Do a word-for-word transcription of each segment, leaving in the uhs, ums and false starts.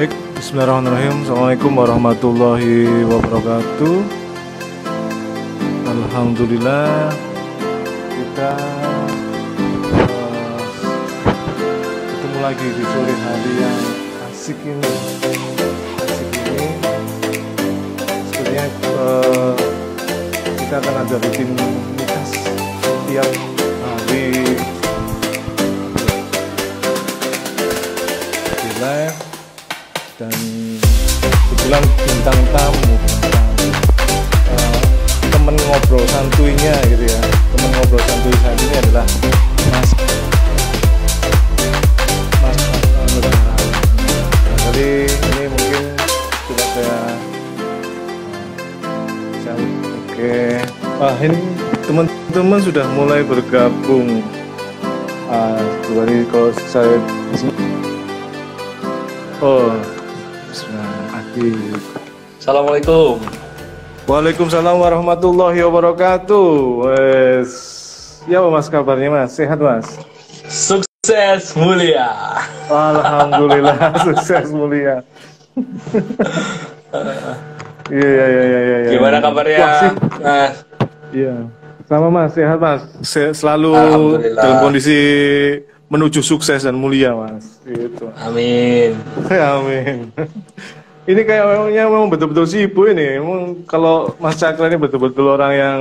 Baik, bismillahirrahmanirrahim. Assalamualaikum warahmatullahi wabarakatuh. Alhamdulillah kita uh, ketemu lagi di sore hari yang asik ini. Asik ini. Sebenarnya uh, kita akan ada rutinitas setiap hari di live. Dan dibilang bintang tamu, uh, temen ngobrol santuinya gitu ya. Temen ngobrol santuy saat ini adalah Mas Mas Cakra Nagara. Jadi ini mungkin coba saya saya oke. Wah, ini teman-teman sudah mulai bergabung. Uh, coba nih kalau saya oh Assalamualaikum. Waalaikumsalam warahmatullahi wabarakatuh. Wes, ya Mas, kabarnya Mas? Sehat Mas? Sukses mulia. Alhamdulillah sukses mulia. Iya iya iya iya. Gimana kabarnya? Mas. Iya. Sama Mas, sehat Mas. Se selalu dalam kondisi menuju sukses dan mulia Mas. Gitu. Amin. Amin. Ini kayaknya memang betul-betul sibuk ini. Memang kalau Mas Cakra ini betul-betul orang yang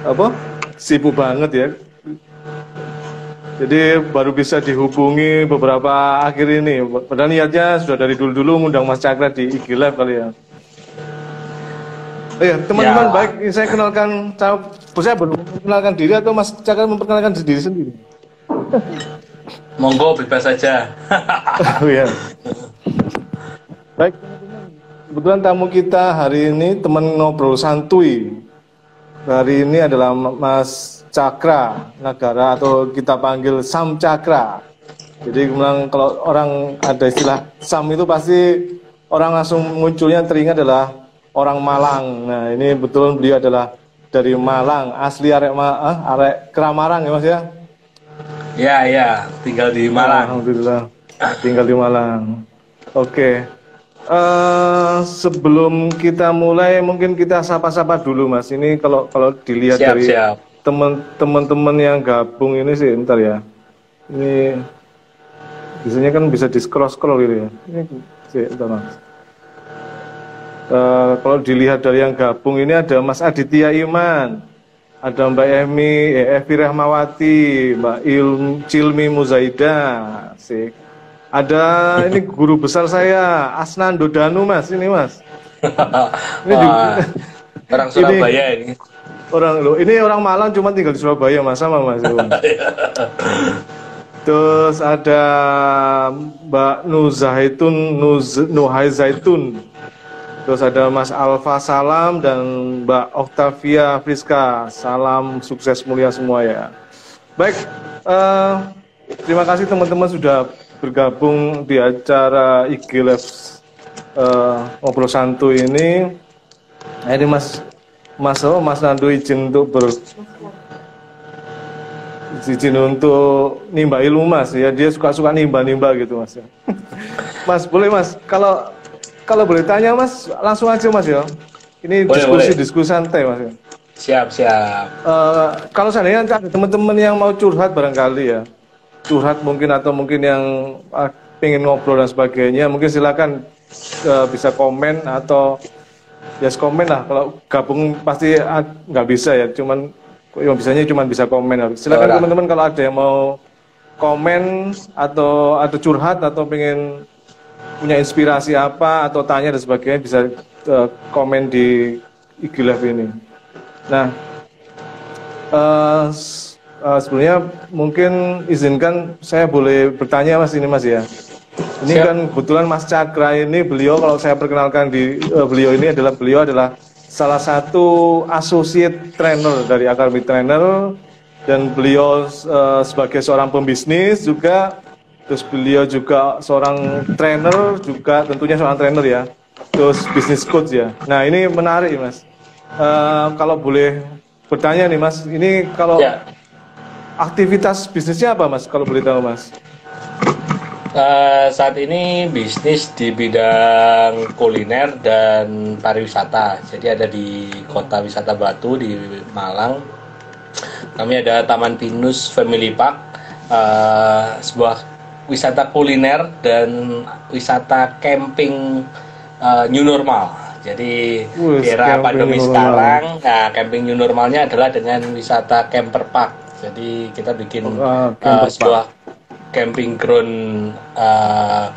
apa? Sibuk banget ya. Jadi baru bisa dihubungi beberapa akhir ini. Padahal niatnya sudah dari dulu-dulu ngundang Mas Cakra di I G Live kali ya. Oh ya, teman-teman ya. Baik, saya kenalkan, saya belum memperkenalkan diri atau Mas Cakra memperkenalkan diri sendiri? Monggo bebas saja. Oh ya. Baik, kebetulan tamu kita hari ini teman ngobrol santuy. Hari ini adalah Mas Cakra Nagara atau kita panggil Sam Cakra. Jadi memang kalau orang ada istilah Sam itu pasti orang langsung munculnya teringat adalah orang Malang. Nah ini betul beliau adalah dari Malang, asli arek eh, arek Kramarang ya Mas ya? Ya ya, tinggal di Malang. Alhamdulillah, tinggal di Malang. Oke. Okay. Uh, sebelum kita mulai mungkin kita sapa-sapa dulu Mas. Ini kalau kalau dilihat siap, dari teman-teman yang gabung ini sih, bentar ya. Ini biasanya kan bisa di scroll-scroll gitu ya. Ini sih, bentar Mas. Uh, kalau dilihat dari yang gabung ini ada Mas Aditya Iman, ada Mbak Emi, eh, Evi Rahmawati, Mbak Ilm, Cilmi Muzaida, sih. Ada ini guru besar saya Asnando Danu Mas, ini Mas. Ini juga, orang Surabaya ini. ini. Orang lo, ini orang Malang cuma tinggal di Surabaya Mas, sama Mas. Terus ada Mbak Nuzaitun, Nuz, Nuhai Zaitun. Terus ada Mas Alfa Salam dan Mbak Oktavia Friska. Salam sukses mulia semua ya. Baik, uh, terima kasih teman-teman sudah bergabung di acara I G Live uh, ngobrol santuy ini. Nah, ini Mas Mas oh, Mas Nando izin untuk ber izin untuk nimba ilmu Mas ya, dia suka-suka nimba-nimba gitu Mas ya. Mas boleh Mas, kalau kalau boleh tanya Mas langsung aja Mas ya. Ini diskusi-diskusi santai Mas ya. Siap, siap. Uh, kalau seandainya ada teman-teman yang mau curhat barangkali ya. curhat mungkin atau mungkin yang pengen ngobrol dan sebagainya, mungkin silakan uh, bisa komen atau yes komen lah. Kalau gabung pasti nggak uh, bisa ya, cuman yang bisanya cuman bisa komen. Silakan teman-teman kalau ada yang mau komen atau atau curhat atau pengen punya inspirasi apa atau tanya dan sebagainya bisa uh, komen di I G Live ini. Nah uh, Uh, sebenarnya mungkin izinkan saya boleh bertanya Mas ini Mas ya. Ini siap. Kan kebetulan Mas Cakra ini beliau kalau saya perkenalkan di uh, beliau ini adalah beliau adalah salah satu associate trainer dari Akademi Trainer dan beliau uh, sebagai seorang pembisnis juga, terus beliau juga seorang trainer juga tentunya seorang trainer ya. Terus business coach ya. Nah, ini menarik Mas. Uh, kalau boleh bertanya nih Mas, ini kalau ya. Aktivitas bisnisnya apa Mas, kalau boleh tahu Mas? Uh, saat ini bisnis di bidang kuliner dan pariwisata. Jadi ada di Kota Wisata Batu di Malang. Kami ada Taman Pinus Family Park, uh, sebuah wisata kuliner dan wisata camping uh, new normal. Jadi Wih, di era pandemi sekarang, nah, camping new normalnya adalah dengan wisata camper park. Jadi kita bikin uh, uh, sebuah camping ground uh,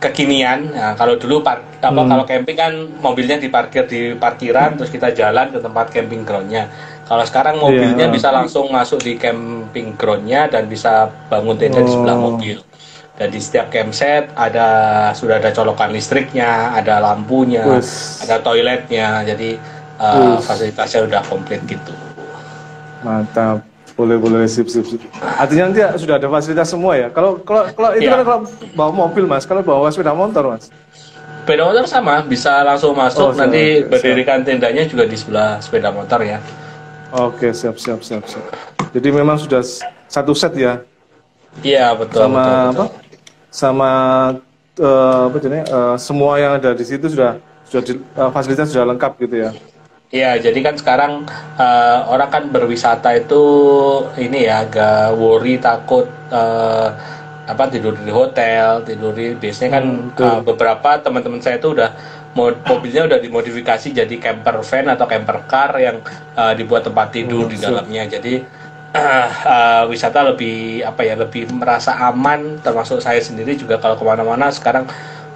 kekinian. Nah, kalau dulu park, apa, hmm. kalau camping kan mobilnya diparkir di parkiran, hmm. terus kita jalan ke tempat camping groundnya. Kalau sekarang mobilnya yeah. bisa langsung masuk di camping groundnya dan bisa bangun tenda oh. di sebelah mobil. Dan di setiap campsite ada sudah ada colokan listriknya, ada lampunya, Ush. ada toiletnya. Jadi uh, fasilitasnya sudah komplit gitu. Mantap. Boleh boleh sip sip sip. Artinya nanti sudah ada fasilitas semua ya. Kalau kalau kalau itu ya. kan kalau bawa mobil mas, kalau bawa sepeda motor mas. Sepeda motor sama, bisa langsung masuk. Oh, nanti siap, berdirikan siap. tendanya juga di sebelah sepeda motor ya. Oke siap siap siap siap. Jadi memang sudah satu set ya. Iya betul. Sama betul, betul. apa? Sama uh, apa jenis, uh, semua yang ada di situ sudah sudah di, uh, fasilitas sudah lengkap gitu ya. Iya, jadi kan sekarang uh, orang kan berwisata itu ini ya agak worry, takut uh, apa tidur di hotel, tidur di biasanya kan hmm, uh, beberapa teman-teman saya itu udah mod, mobilnya udah dimodifikasi jadi camper van atau camper car yang uh, dibuat tempat tidur hmm, di dalamnya. Jadi uh, uh, wisata lebih apa ya lebih merasa aman, termasuk saya sendiri juga kalau kemana-mana sekarang.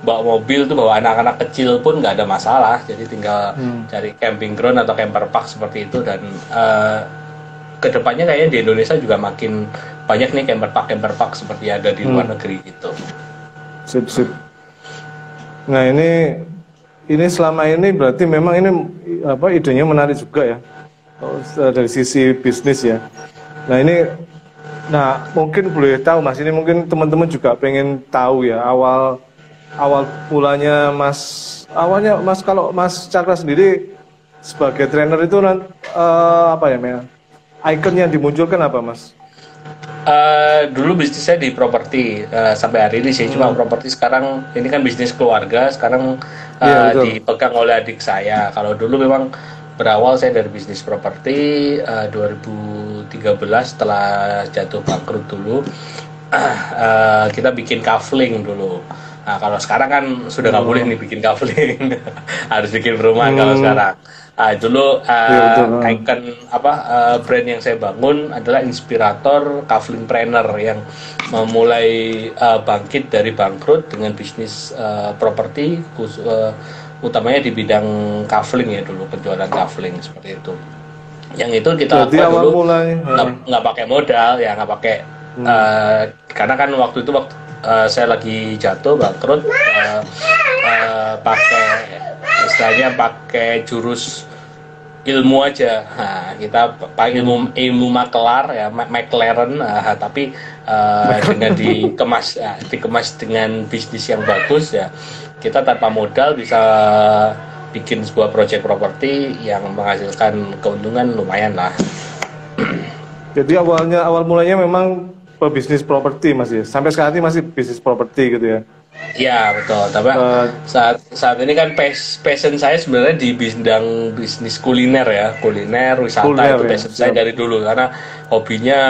Bawa mobil tuh bawa anak-anak kecil pun nggak ada masalah, jadi tinggal hmm. cari camping ground atau camper park seperti itu. Dan uh, kedepannya kayaknya di Indonesia juga makin banyak nih camper park camper park seperti ada di luar hmm. negeri gitu. Sip sip. Nah ini ini selama ini berarti memang ini apa idenya menarik juga ya dari sisi bisnis ya. Nah ini nah mungkin boleh tahu mas, ini mungkin teman-teman juga pengen tahu ya awal awal mulanya Mas, awalnya Mas kalau Mas Cakra sendiri sebagai trainer itu uh, apa ya, icon yang dimunculkan apa Mas? Uh, dulu bisnisnya di properti uh, sampai hari ini sih, hmm. cuma properti sekarang ini kan bisnis keluarga sekarang uh, yeah, dipegang oleh adik saya. Kalau dulu memang berawal saya dari bisnis properti uh, dua ribu tiga belas setelah jatuh bangkrut dulu uh, uh, kita bikin kafling dulu. Nah, kalau sekarang kan sudah nggak oh. boleh nih bikin kafling, harus bikin perumahan oh. kalau sekarang. Nah, dulu uh, ya, icon apa uh, brand yang saya bangun adalah inspirator kafling trainer yang memulai uh, bangkit dari bangkrut dengan bisnis uh, properti, uh, utamanya di bidang kafling ya dulu, penjualan kafling seperti itu. Yang itu kita lakukan dulu nggak pakai modal ya, nggak pakai hmm. uh, karena kan waktu itu waktu Uh, saya lagi jatuh bangkrut, uh, uh, pakai istilahnya pakai jurus ilmu aja. Nah, kita pakai ilmu ilmu makelar ya, McLaren, uh, tapi uh, dengan dikemas uh, dikemas dengan bisnis yang bagus ya, kita tanpa modal bisa bikin sebuah proyek properti yang menghasilkan keuntungan lumayan lah. Jadi awalnya awal mulanya memang bisnis properti masih, sampai sekarang ini masih bisnis properti gitu ya? Iya betul, tapi uh, saat saat ini kan passion saya sebenarnya di bidang bisnis kuliner ya, kuliner wisata kuliner, itu passion ya, saya dari dulu karena hobinya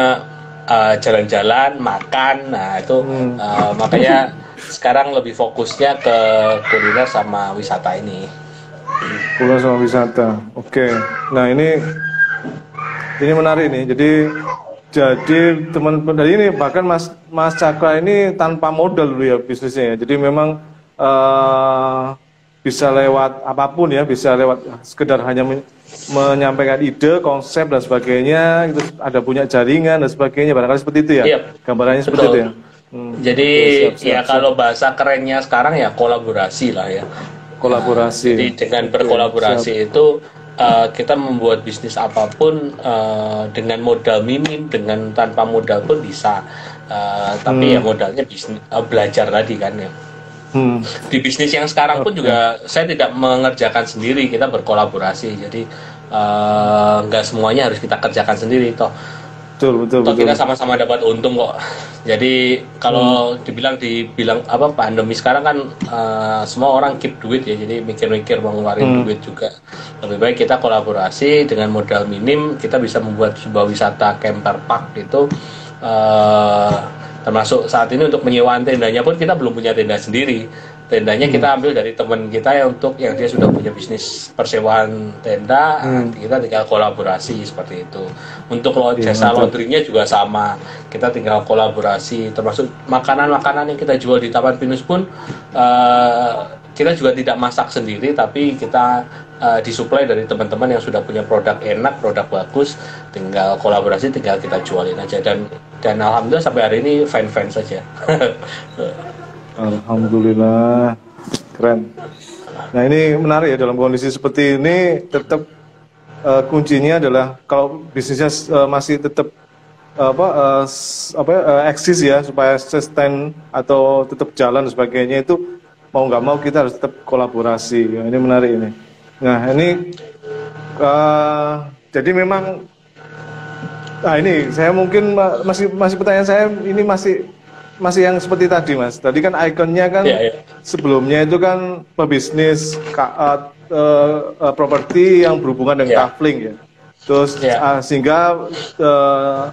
jalan-jalan, uh, makan, nah itu hmm. uh, makanya sekarang lebih fokusnya ke kuliner sama wisata ini. Kuliner sama wisata, oke. Okay. Nah ini ini menarik nih, jadi. Jadi teman-teman dari ini bahkan Mas Mas Cakra ini tanpa modal dulu ya bisnisnya. Jadi memang uh, bisa lewat apapun ya, bisa lewat sekedar hanya men menyampaikan ide, konsep dan sebagainya. Itu ada punya jaringan dan sebagainya. Barangkali seperti itu ya. Yep. Gambarannya Betul. seperti itu ya. Hmm. Jadi siap, siap, siap. ya kalau bahasa kerennya sekarang ya kolaborasi lah ya. Kolaborasi. Nah, jadi dengan berkolaborasi siap. itu. Uh, kita membuat bisnis apapun uh, dengan modal minim, dengan tanpa modal pun bisa. Uh, tapi hmm. ya modalnya bisnis, uh, belajar tadi kan ya. Hmm. Di bisnis yang sekarang pun juga saya tidak mengerjakan sendiri, kita berkolaborasi. Jadi nggak uh, semuanya harus kita kerjakan sendiri. Toh Betul, betul, betul. Kita sama-sama dapat untung kok. Jadi kalau hmm. dibilang dibilang apa pandemi sekarang kan uh, semua orang keep duit ya. Jadi mikir-mikir mau ngeluarin hmm. duit juga. Lebih baik kita kolaborasi dengan modal minim, kita bisa membuat sebuah wisata camper park gitu. Uh, termasuk saat ini untuk penyewaan tendanya pun kita belum punya tenda sendiri. Tendanya hmm. kita ambil dari teman kita yang untuk yang dia sudah punya bisnis persewaan tenda, hmm. kita tinggal kolaborasi seperti itu. Untuk lo, jasa laundrynya juga sama, kita tinggal kolaborasi. Termasuk makanan-makanan yang kita jual di Taman Pinus pun uh, kita juga tidak masak sendiri, tapi kita uh, disuplai dari teman-teman yang sudah punya produk enak, produk bagus, tinggal kolaborasi, tinggal kita jualin aja. Dan dan alhamdulillah sampai hari ini fan-fan saja. Alhamdulillah, keren. Nah ini menarik ya, dalam kondisi seperti ini tetap uh, kuncinya adalah kalau bisnisnya uh, masih tetap uh, apa uh, apa uh, eksis ya, supaya sustain atau tetap jalan sebagainya, itu mau nggak mau kita harus tetap kolaborasi. Ya, ini menarik ini. Nah ini uh, jadi memang, nah ini saya mungkin masih masih pertanyaan saya ini masih masih yang seperti tadi Mas, tadi kan ikonnya kan yeah, yeah. sebelumnya itu kan pebisnis uh, uh, properti yang berhubungan dengan yeah. kafling ya, terus yeah. uh, sehingga uh,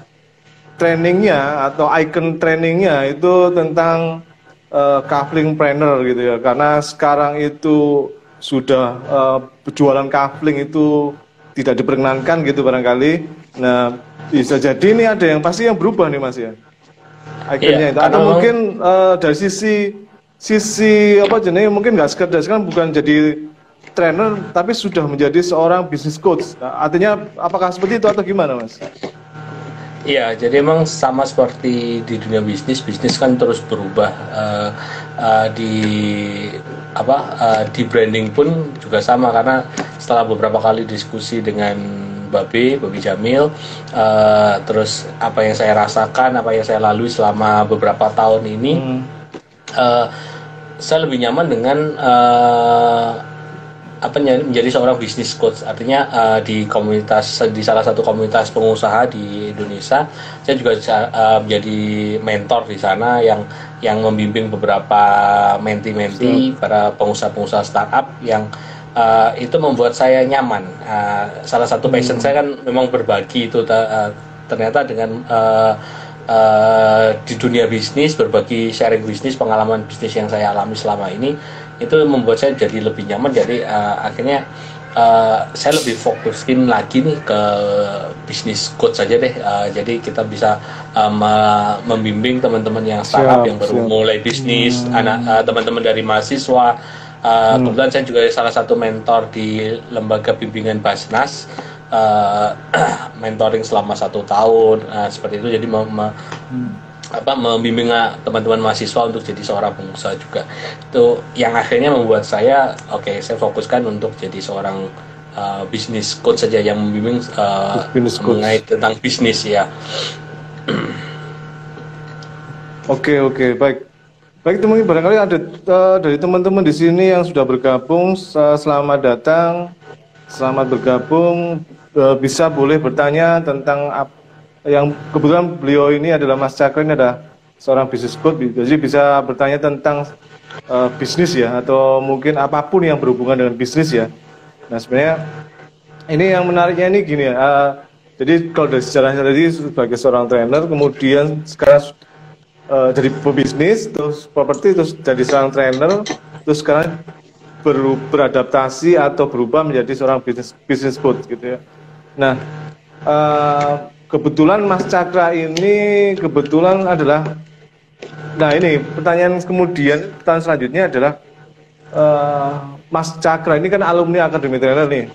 trainingnya atau icon trainingnya itu tentang uh, kafling planner gitu ya, karena sekarang itu sudah uh, jualan kafling itu tidak diperkenankan gitu barangkali. Nah bisa jadi ini ada yang pasti yang berubah nih Mas ya. Iya, itu. Atau mungkin uh, dari sisi sisi apa jenis mungkin nggak sekedar sekarang bukan jadi trainer tapi sudah menjadi seorang business coach. Nah, artinya apakah seperti itu atau gimana Mas? Iya, jadi emang sama seperti di dunia bisnis, bisnis kan terus berubah. Uh, uh, di apa uh, di branding pun juga sama, karena setelah beberapa kali diskusi dengan Babi, Babi Jamil, uh, terus apa yang saya rasakan, apa yang saya lalui selama beberapa tahun ini, hmm. uh, saya lebih nyaman dengan uh, apa menjadi seorang business coach. Artinya uh, di komunitas, di salah satu komunitas pengusaha di Indonesia, saya juga uh, menjadi mentor di sana yang yang membimbing beberapa menti-menti hmm. para pengusaha-pengusaha startup yang Uh, itu membuat saya nyaman. Uh, salah satu passion hmm. saya kan memang berbagi itu, uh, ternyata dengan uh, uh, di dunia bisnis, berbagi sharing bisnis, pengalaman bisnis yang saya alami selama ini, itu membuat saya jadi lebih nyaman. Jadi uh, akhirnya uh, saya lebih fokusin lagi nih ke bisnis coach saja deh. Uh, jadi kita bisa um, uh, membimbing teman-teman yang startup, siap, yang baru siap. mulai bisnis, hmm. anak uh, teman-teman dari mahasiswa. Uh, hmm. Kebetulan saya juga salah satu mentor di lembaga bimbingan Basnas, uh, mentoring selama satu tahun, uh, seperti itu. Jadi me me hmm. apa, membimbing teman-teman mahasiswa untuk jadi seorang pengusaha juga. Itu yang akhirnya membuat saya, oke, okay, saya fokuskan untuk jadi seorang uh, business coach saja yang membimbing uh, mengenai tentang bisnis ya. Oke, okay, oke, okay, baik. Baik teman-teman, barangkali ada uh, dari teman-teman di sini yang sudah bergabung, uh, selamat datang, selamat bergabung, uh, bisa boleh bertanya tentang uh, yang kebetulan beliau ini adalah Mas Cakra, ini adalah seorang business coach, jadi bisa bertanya tentang uh, bisnis ya, atau mungkin apapun yang berhubungan dengan bisnis ya. Nah sebenarnya ini yang menariknya ini gini ya, uh, jadi kalau dari sejarahnya tadi sebagai seorang trainer, kemudian sekarang Uh, jadi pebisnis, terus properti, terus jadi seorang trainer, terus sekarang perlu beradaptasi atau berubah menjadi seorang bisnis bisnis coach gitu ya. Nah, uh, kebetulan Mas Cakra ini kebetulan adalah, nah ini pertanyaan kemudian, pertanyaan selanjutnya adalah uh, Mas Cakra ini kan alumni Akademi Trainer nih.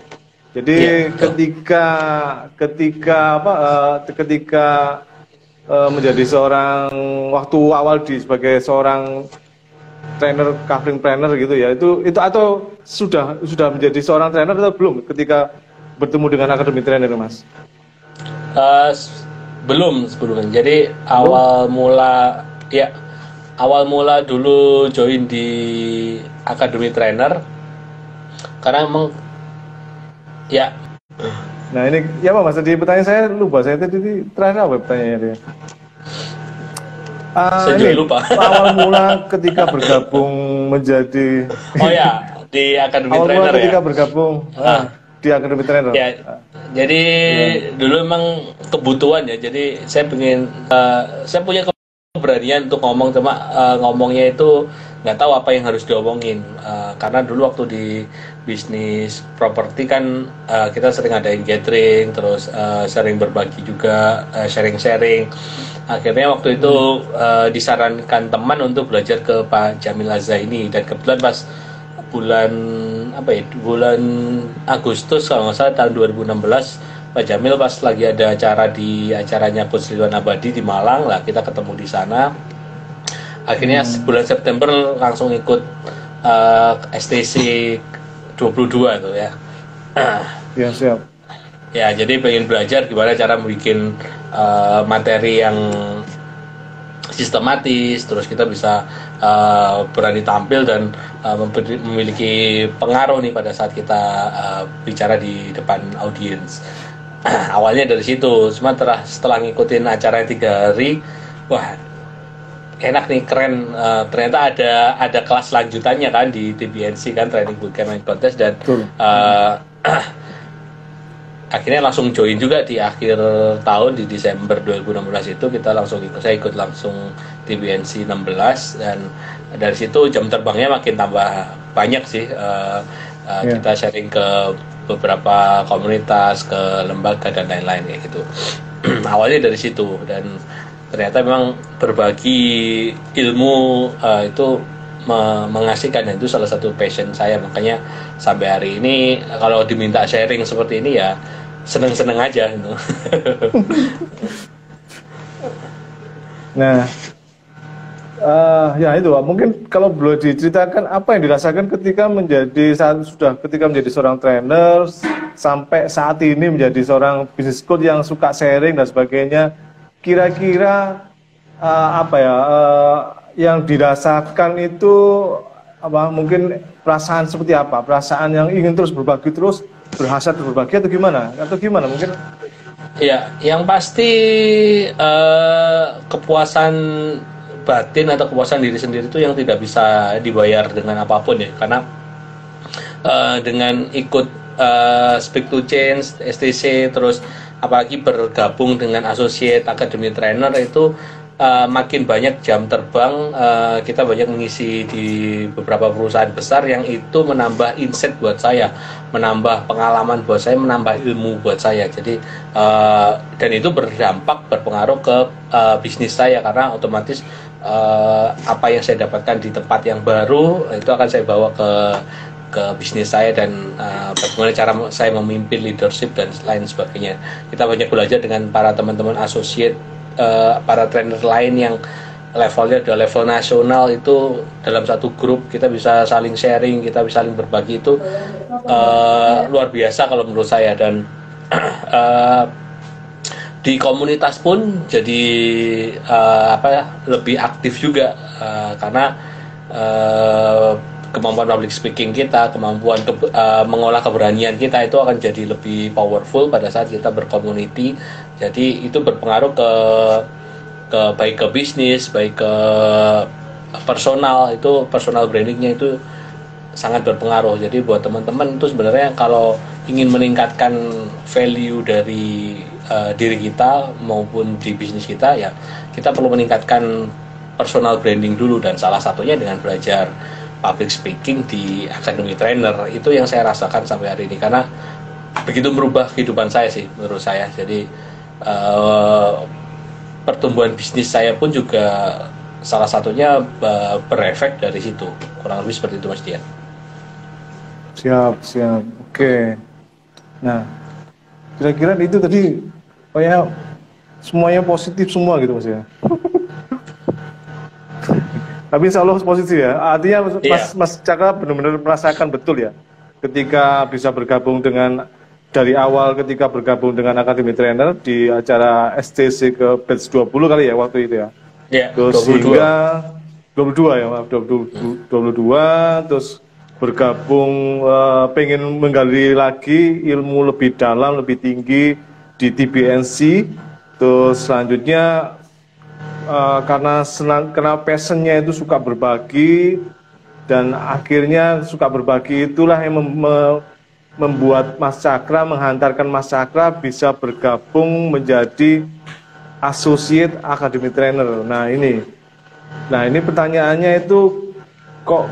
Jadi yeah. ketika ketika apa uh, ketika menjadi seorang, waktu awal di sebagai seorang trainer, kafling trainer gitu ya, itu itu atau sudah sudah menjadi seorang trainer atau belum ketika bertemu dengan Akademi Trainer Mas? Uh, belum sebelumnya. Jadi belum? awal mula ya awal mula dulu join di Akademi Trainer karena emang ya Nah ini ya Pak Mas, tadi pertanyaan saya lupa, saya tadi terakhir apa pertanyaannya dia? Uh, saya ini lupa. Awal mula ketika bergabung menjadi oh ya di Akademi Trainer. Awal mula ya? Ketika bergabung ah. di Akademi Trainer. Ya, ah. Jadi ya. dulu emang kebutuhan ya. Jadi saya pengen, uh, saya punya keberanian untuk ngomong, cuma uh, ngomongnya itu nggak tahu apa yang harus diomongin. Uh, karena dulu waktu di bisnis properti kan uh, kita sering adain gathering, terus uh, sering berbagi juga, sharing-sharing. Uh, Akhirnya waktu itu hmm. uh, disarankan teman untuk belajar ke Pak Jamil Azzaini, dan kebetulan pas bulan apa ya bulan Agustus kalau nggak salah tahun dua ribu enam belas, Pak Jamil pas lagi ada acara di acaranya Pusiliwan Abadi di Malang lah, kita ketemu di sana. Akhirnya hmm. bulan September langsung ikut uh, S T C dua puluh dua tuh ya. Ya siap. Ya jadi pengen belajar gimana cara bikin Uh, materi yang sistematis, terus kita bisa uh, berani tampil dan uh, memiliki pengaruh nih pada saat kita uh, bicara di depan audiens. Awalnya dari situ, cuma setelah, setelah ngikutin acara tiga hari, wah enak nih, keren. Uh, ternyata ada ada kelas lanjutannya kan di D B N C kan, Training Weekend Night Contest, dan uh, akhirnya langsung join juga di akhir tahun, di Desember dua ribu enam belas itu kita langsung ikut, saya ikut langsung D B N C enam belas, dan dari situ jam terbangnya makin tambah banyak sih. uh, uh, yeah. Kita sharing ke beberapa komunitas, ke lembaga dan lain-lain kayak gitu. Awalnya dari situ, dan ternyata memang berbagi ilmu uh, itu mengasihkan, dan itu salah satu passion saya. Makanya sampai hari ini kalau diminta sharing seperti ini ya seneng-seneng aja gitu. Nah uh, ya itu mungkin kalau belum diceritakan apa yang dirasakan ketika menjadi saat sudah ketika menjadi seorang trainer sampai saat ini menjadi seorang business coach yang suka sharing dan sebagainya, kira-kira uh, apa ya uh, yang dirasakan itu apa, mungkin perasaan seperti apa, perasaan yang ingin terus berbagi, terus berhasrat berbagi, atau gimana atau gimana mungkin ya? Yang pasti uh, kepuasan batin atau kepuasan diri sendiri itu yang tidak bisa dibayar dengan apapun ya, karena uh, dengan ikut uh, Speak to Change, S T C, terus apalagi bergabung dengan Associate Akademi Trainer itu Uh, makin banyak jam terbang, uh, kita banyak mengisi di beberapa perusahaan besar, yang itu menambah insight buat saya, menambah pengalaman buat saya, menambah ilmu buat saya. Jadi uh, dan itu berdampak, berpengaruh ke uh, bisnis saya, karena otomatis uh, apa yang saya dapatkan di tempat yang baru itu akan saya bawa ke ke bisnis saya, dan uh, bagaimana cara saya memimpin leadership dan lain sebagainya. Kita banyak belajar dengan para teman-teman associate, Uh, para trainer lain yang levelnya udah level nasional. Itu dalam satu grup kita bisa saling sharing, kita bisa saling berbagi, itu uh, luar biasa kalau menurut saya. Dan uh, di komunitas pun jadi uh, apa ya, lebih aktif juga uh, karena uh, kemampuan public speaking kita, kemampuan ke, uh, mengolah keberanian kita itu akan jadi lebih powerful pada saat kita berkomuniti. Jadi itu berpengaruh ke, ke baik ke bisnis, baik ke personal, itu personal brandingnya itu sangat berpengaruh. Jadi buat teman-teman itu sebenarnya kalau ingin meningkatkan value dari uh, diri kita maupun di bisnis kita, ya kita perlu meningkatkan personal branding dulu, dan salah satunya dengan belajar public speaking di Akademi Trainer. Itu yang saya rasakan sampai hari ini, karena begitu merubah kehidupan saya sih menurut saya. Jadi Uh, pertumbuhan bisnis saya pun juga salah satunya uh, berefek dari situ, kurang lebih seperti itu Mas Dian. Siap, siap, oke. Nah, kira-kira itu tadi, oh ya, semuanya positif semua gitu Mas ya. Tapi insya Allah positif ya. Artinya Mas, yeah. Mas Cakra benar-benar merasakan betul ya, ketika bisa bergabung dengan, dari awal ketika bergabung dengan Akademi Trainer di acara S T C ke batch dua puluh kali ya waktu itu ya. Iya, yeah, dua puluh dua. Sehingga dua puluh dua ya, maaf, dua puluh dua, terus bergabung, uh, pengen menggali lagi ilmu lebih dalam, lebih tinggi di D B N C. Terus selanjutnya uh, karena senang, karena passionnya itu suka berbagi, dan akhirnya suka berbagi itulah yang mem membuat Mas Cakra, menghantarkan Mas Cakra bisa bergabung menjadi Associate Akademi Trainer. Nah ini, nah ini pertanyaannya itu kok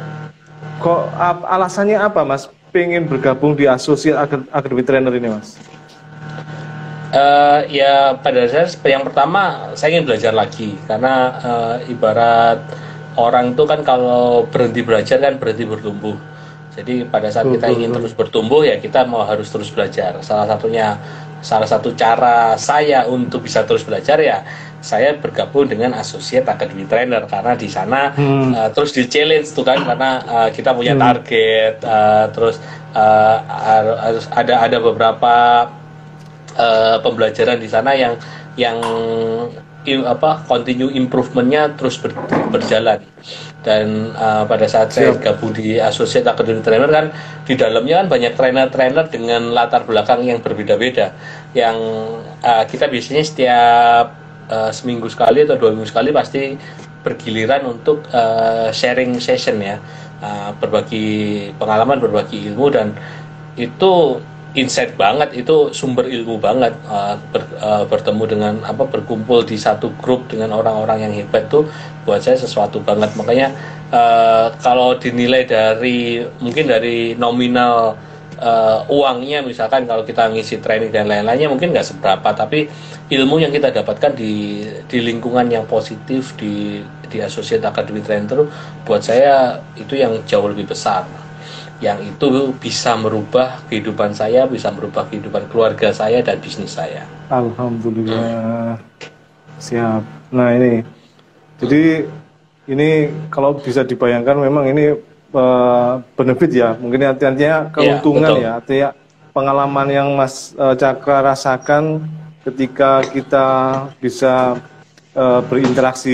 kok ap, alasannya apa Mas pengen bergabung di Associate Akademi Trainer ini Mas? Uh, ya pada dasarnya yang pertama saya ingin belajar lagi, karena uh, ibarat orang itu kan kalau berhenti belajar kan berhenti bertumbuh. Jadi pada saat kita ingin terus bertumbuh ya kita mau harus terus belajar. Salah satunya, salah satu cara saya untuk bisa terus belajar ya saya bergabung dengan Associate Academy Trainer, karena di sana hmm. uh, terus di challenge tuh kan, karena uh, kita punya target, uh, terus uh, harus ada ada beberapa uh, pembelajaran di sana yang yang apa continue improvementnya terus ber, berjalan. Dan uh, pada saat saya gabung di Associate Academy Trainer kan di dalamnya kan banyak trainer-trainer dengan latar belakang yang berbeda-beda, yang uh, kita biasanya setiap uh, seminggu sekali atau dua minggu sekali pasti bergiliran untuk uh, sharing session ya, uh, berbagi pengalaman, berbagi ilmu, dan itu insight banget, itu sumber ilmu banget. Uh, ber, uh, bertemu dengan apa, berkumpul di satu grup dengan orang-orang yang hebat tuh buat saya sesuatu banget. Makanya uh, kalau dinilai dari mungkin dari nominal uh, uangnya, misalkan kalau kita ngisi training dan lain-lainnya mungkin nggak seberapa, tapi ilmu yang kita dapatkan di di lingkungan yang positif di di Associate Academy Trainer buat saya itu yang jauh lebih besar, yang itu bisa merubah kehidupan saya, bisa merubah kehidupan keluarga saya dan bisnis saya. Alhamdulillah. Siap. Nah ini, jadi ini kalau bisa dibayangkan memang ini uh, benefit ya, mungkin artinya keuntungan ya, ya, artinya pengalaman yang Mas uh, Cakra rasakan ketika kita bisa uh, berinteraksi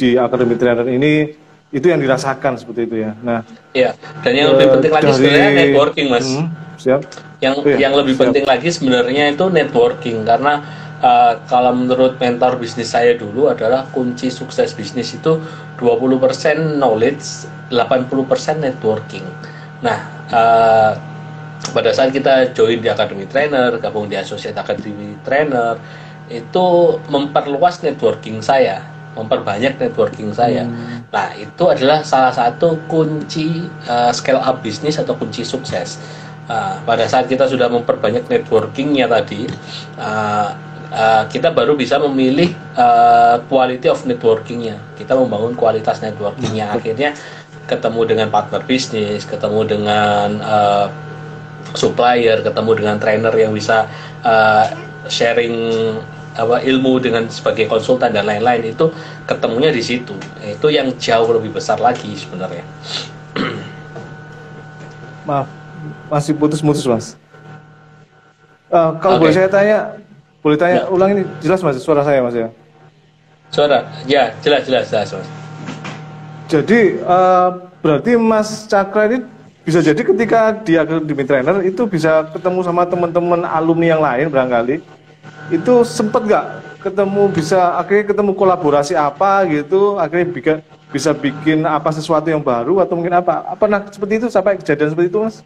di Akademi Trainer ini, itu yang dirasakan seperti itu ya. Nah, ya, dan yang uh, lebih penting lagi dari, sebenarnya networking, Mas. Hmm, siap. Yang oh, ya, yang lebih siap. penting lagi sebenarnya itu networking, karena uh, kalau menurut mentor bisnis saya dulu adalah kunci sukses bisnis itu dua puluh persen knowledge, delapan puluh persen networking. Nah, uh, pada saat kita join di Academy Trainer, gabung di Associate Academy Trainer, itu memperluas networking saya, memperbanyak networking saya. Hmm. Nah, itu adalah salah satu kunci uh, scale up bisnis atau kunci sukses. Uh, pada saat kita sudah memperbanyak networkingnya tadi, uh, uh, kita baru bisa memilih uh, quality of networkingnya. Kita membangun kualitas networkingnya. Akhirnya ketemu dengan partner bisnis, ketemu dengan uh, supplier, ketemu dengan trainer yang bisa uh, sharing apa ilmu dengan sebagai konsultan dan lain-lain. Itu ketemunya di situ, itu yang jauh lebih besar lagi sebenarnya. Maaf, masih putus-putus Mas. Uh, kalau okay. boleh saya tanya, boleh tanya ya. ulang ini jelas Mas suara saya Mas ya? Suara, ya jelas-jelas Mas. Jadi uh, berarti Mas Cakra ini bisa jadi ketika dia Akademi Trainer itu bisa ketemu sama teman-teman alumni yang lain barangkali. Itu sempet nggak ketemu, bisa akhirnya ketemu kolaborasi apa gitu, akhirnya bikin, bisa bikin apa sesuatu yang baru atau mungkin apa apa nah seperti itu, sampai kejadian seperti itu Mas?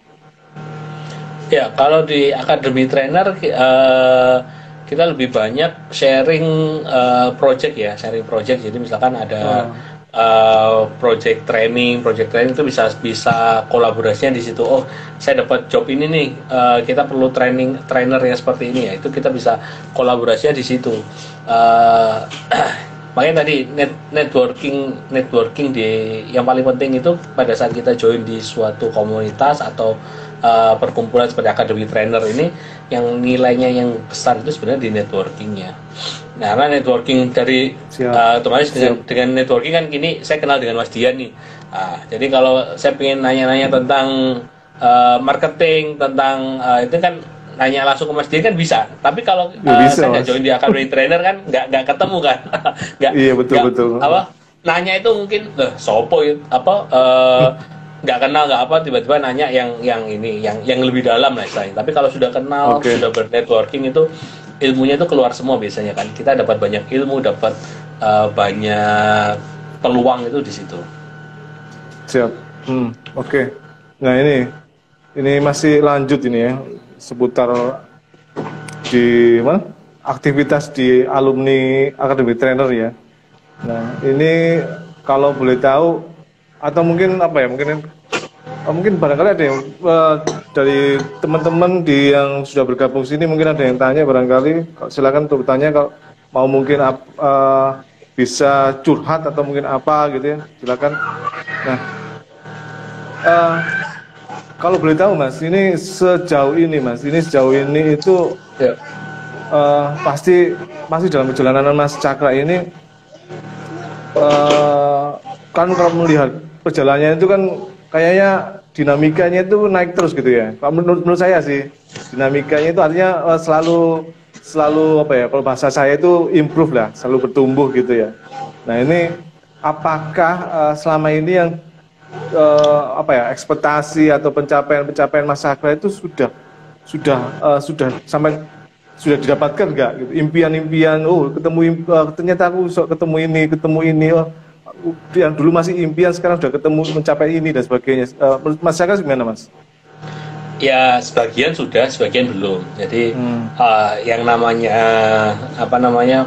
Ya kalau di Academy Trainer uh, kita lebih banyak sharing uh, project ya, sharing project. Jadi misalkan ada oh. Uh, project training, project training itu bisa bisa kolaborasinya di situ. Oh, saya dapat job ini nih, uh, kita perlu training trainer yang seperti ini ya. Itu kita bisa kolaborasinya di situ. Uh, makanya tadi net, networking networking di yang paling penting itu pada saat kita join di suatu komunitas atau uh, perkumpulan seperti Academy Trainer ini, yang nilainya yang besar itu sebenarnya di networkingnya. Nah, karena networking dari uh, otomatis dengan, dengan networking kan gini, saya kenal dengan Mas Dian nih. Uh, jadi kalau saya pengen nanya-nanya tentang uh, marketing, tentang uh, itu kan nanya langsung ke Mas Dian kan bisa. Tapi kalau uh, ya bisa, saya nggak join di Academy Trainer kan nggak nggak ketemu kan. Gak, iya betul gak, betul. Apa? Nanya itu mungkin, eh, sopo ya, apa? Uh, nggak kenal nggak apa, tiba-tiba nanya yang yang ini, yang yang lebih dalam lah istilahnya. Tapi kalau sudah kenal, okay. sudah bernetworking, itu ilmunya itu keluar semua biasanya kan. Kita dapat banyak ilmu, dapat uh, banyak peluang itu di situ. Siap. Hmm, oke. Okay. Nah ini, ini masih lanjut ini ya, seputar di mana? Aktivitas di alumni Akademi Trainer ya. Nah ini kalau boleh tahu, atau mungkin apa ya, mungkin mungkin barangkali ada yang uh, dari teman-teman di yang sudah bergabung sini mungkin ada yang tanya, barangkali silakan untuk bertanya kalau mau, mungkin uh, bisa curhat atau mungkin apa gitu ya, silakan. Nah uh, kalau boleh tahu Mas, ini sejauh ini Mas, ini sejauh ini itu ya. Uh, pasti pasti dalam perjalanan Mas Cakra ini uh, kan kalau melihat perjalanannya itu kan kayaknya dinamikanya itu naik terus gitu ya. Menurut menurut saya sih dinamikanya itu artinya uh, selalu selalu apa ya, kalau bahasa saya itu improve lah, selalu bertumbuh gitu ya. Nah ini apakah uh, selama ini yang uh, apa ya, ekspektasi atau pencapaian-pencapaian Mas Cakra itu sudah sudah uh, sudah sampai sudah didapatkan nggak gitu, impian-impian, oh ketemu uh, ternyata aku so, ketemu ini ketemu ini oh, yang dulu masih impian sekarang sudah ketemu, mencapai ini dan sebagainya. Uh, menurut Mas Cakra gimana Mas? Ya sebagian sudah, sebagian belum. Jadi hmm. uh, yang namanya apa namanya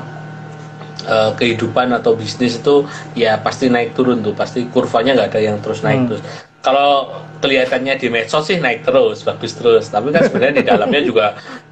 uh, kehidupan atau bisnis itu ya pasti naik turun tuh, pasti kurvanya nggak ada yang terus naik hmm. terus. Kalau kelihatannya di medsos sih naik terus, bagus terus, tapi kan sebenarnya di dalamnya juga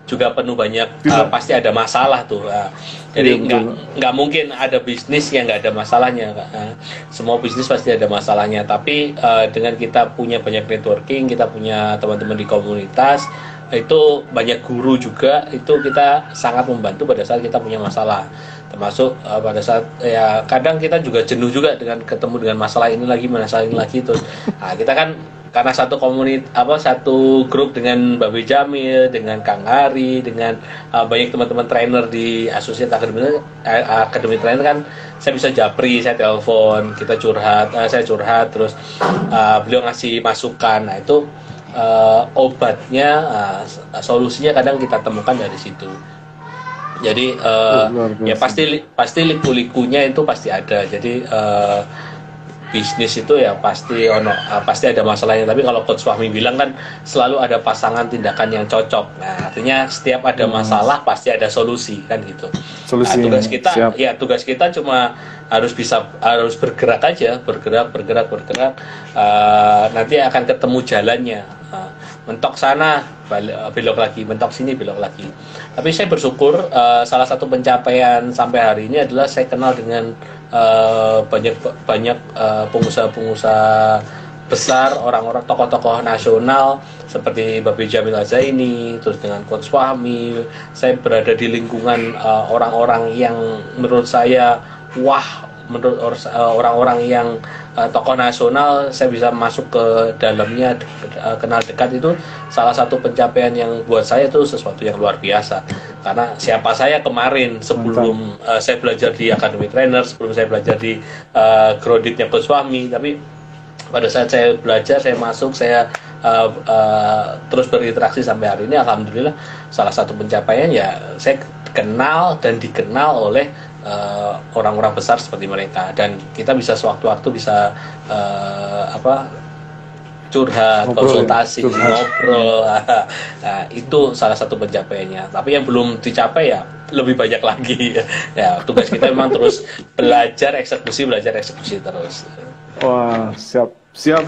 juga penuh banyak, uh, pasti ada masalah tuh. Uh, jadi nggak nggak mungkin ada bisnis yang nggak ada masalahnya. Uh, semua bisnis pasti ada masalahnya. Tapi uh, dengan kita punya banyak networking, kita punya teman-teman di komunitas, itu banyak guru juga, itu kita sangat membantu pada saat kita punya masalah. Termasuk uh, pada saat ya kadang kita juga jenuh juga dengan ketemu dengan masalah ini lagi, masalah ini lagi terus. Nah, kita kan karena satu komunitas apa satu grup dengan Mbak Jamil, dengan Kang Hari, dengan uh, banyak teman-teman trainer di Asosiasi Akademi Akademi Trainer kan, saya bisa japri, saya telepon, kita curhat, uh, saya curhat terus uh, beliau ngasih masukan. Nah, itu uh, obatnya uh, solusinya kadang kita temukan dari situ. Jadi uh, oh, ya pasti pasti liku-likunya itu pasti ada. Jadi uh, bisnis itu ya pasti ono uh, pasti ada masalahnya. Tapi kalau Coach Fahmil bilang kan selalu ada pasangan tindakan yang cocok. Nah artinya setiap ada masalah hmm. pasti ada solusi kan gitu. Solusi. Nah, tugas kita Siap. ya tugas kita cuma harus bisa harus bergerak aja, bergerak bergerak bergerak. Uh, nanti akan ketemu jalannya. Uh, mentok sana balik, belok lagi, mentok sini belok lagi. Tapi saya bersyukur uh, salah satu pencapaian sampai hari ini adalah saya kenal dengan uh, banyak banyak uh, pengusaha-pengusaha besar, orang-orang tokoh-tokoh nasional seperti Pak Jamil Azzaini, terus dengan Coach Fahmil. Saya berada di lingkungan uh, orang-orang yang menurut saya wah, menurut orang-orang yang uh, tokoh nasional, saya bisa masuk ke dalamnya, de uh, kenal dekat. Itu salah satu pencapaian yang buat saya itu sesuatu yang luar biasa. Karena siapa saya kemarin sebelum uh, saya belajar di Akademi Trainer, sebelum saya belajar di uh, Groditnya Coach Fahmi. Tapi pada saat saya belajar, saya masuk, saya uh, uh, terus berinteraksi sampai hari ini. Alhamdulillah, salah satu pencapaian ya saya kenal dan dikenal oleh orang-orang uh, besar seperti mereka, dan kita bisa sewaktu-waktu bisa uh, apa curhat, ngobrol, konsultasi, ya? curhat. ngobrol. Nah, itu salah satu pencapaiannya. Tapi yang belum dicapai ya lebih banyak lagi. Ya tugas kita memang terus belajar eksekusi, belajar eksekusi terus. Wah siap siap.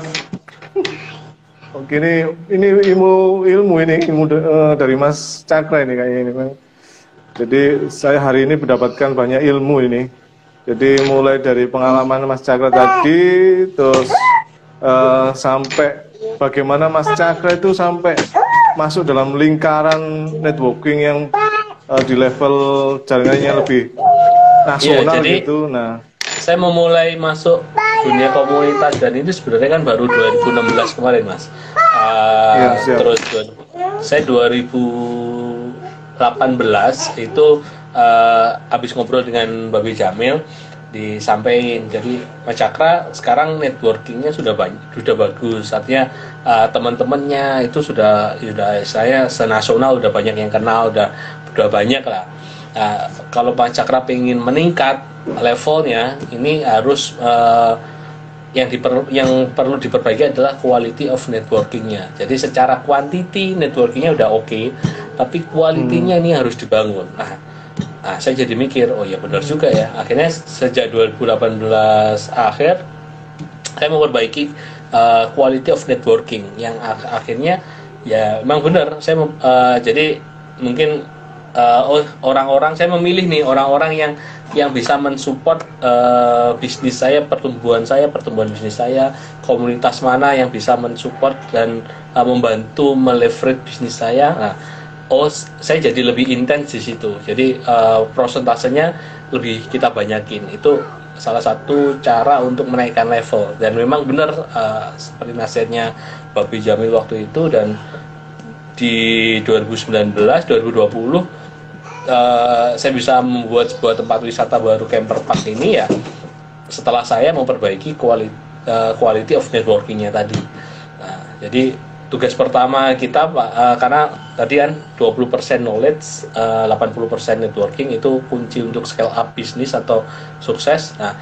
Oke ini ini ilmu ilmu ini ilmu uh, dari Mas Cakra ini kayaknya ini. Jadi saya hari ini mendapatkan banyak ilmu ini. Jadi mulai dari pengalaman Mas Cakra tadi, terus uh, sampai bagaimana Mas Cakra itu sampai masuk dalam lingkaran networking yang uh, di level jaringannya lebih nasional ya, jadi gitu. Nah, saya memulai masuk dunia komunitas dan ini sebenarnya kan baru dua ribu enam belas kemarin, Mas. Uh, ya, terus saya dua ribu delapan belas itu uh, habis ngobrol dengan Mbak Jamil, disampaikan. Jadi Mas Cakra sekarang networkingnya sudah banyak, sudah bagus, artinya uh, teman-temannya itu sudah, sudah saya senasional, sudah banyak yang kenal, sudah sudah banyak lah. Uh, kalau Mas Cakra ingin meningkat levelnya, ini harus uh, yang diper, yang perlu diperbaiki adalah quality of networkingnya. Jadi secara quantity networkingnya udah oke, okay, tapi kualitinya hmm. ini harus dibangun. Nah, Nah, saya jadi mikir, oh ya benar juga ya. Akhirnya sejak dua ribu delapan belas akhir, saya memperbaiki uh, quality of networking. Yang ak akhirnya, ya memang benar. Saya uh, jadi mungkin orang-orang, uh, saya memilih nih orang-orang yang yang bisa mensupport uh, bisnis saya, pertumbuhan saya, pertumbuhan bisnis saya. Komunitas mana yang bisa mensupport dan uh, membantu meleverage bisnis saya. Nah, oh, saya jadi lebih intens di situ. Jadi uh, prosentasenya lebih kita banyakin. Itu salah satu cara untuk menaikkan level. Dan memang benar uh, seperti nasihatnya Pak Jamil waktu itu. Dan di dua ribu sembilan belas dua ribu dua puluh uh, saya bisa membuat sebuah tempat wisata baru, Camper Park ini ya. Setelah saya memperbaiki quality, uh, quality of networkingnya tadi. Nah, jadi tugas pertama kita, uh, karena tadi kan dua puluh persen knowledge, uh, delapan puluh persen networking itu kunci untuk scale up bisnis atau sukses. Nah,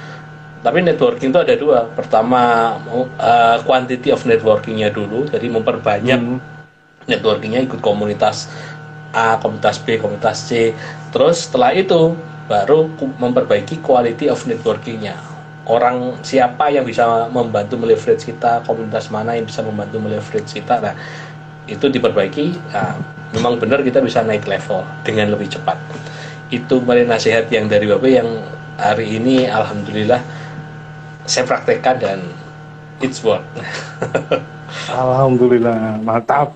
tapi networking itu ada dua. Pertama, uh, quantity of networkingnya dulu, jadi memperbanyak hmm. networkingnya, ikut komunitas A, komunitas B, komunitas C. Terus setelah itu, baru memperbaiki quality of networkingnya. Orang siapa yang bisa membantu meleverage kita, komunitas mana yang bisa membantu meleverage kita. Nah, itu diperbaiki. Nah, memang benar kita bisa naik level dengan lebih cepat. Itu kemarin nasihat yang dari Bapak yang hari ini alhamdulillah saya praktekkan dan it's work. Alhamdulillah, mantap.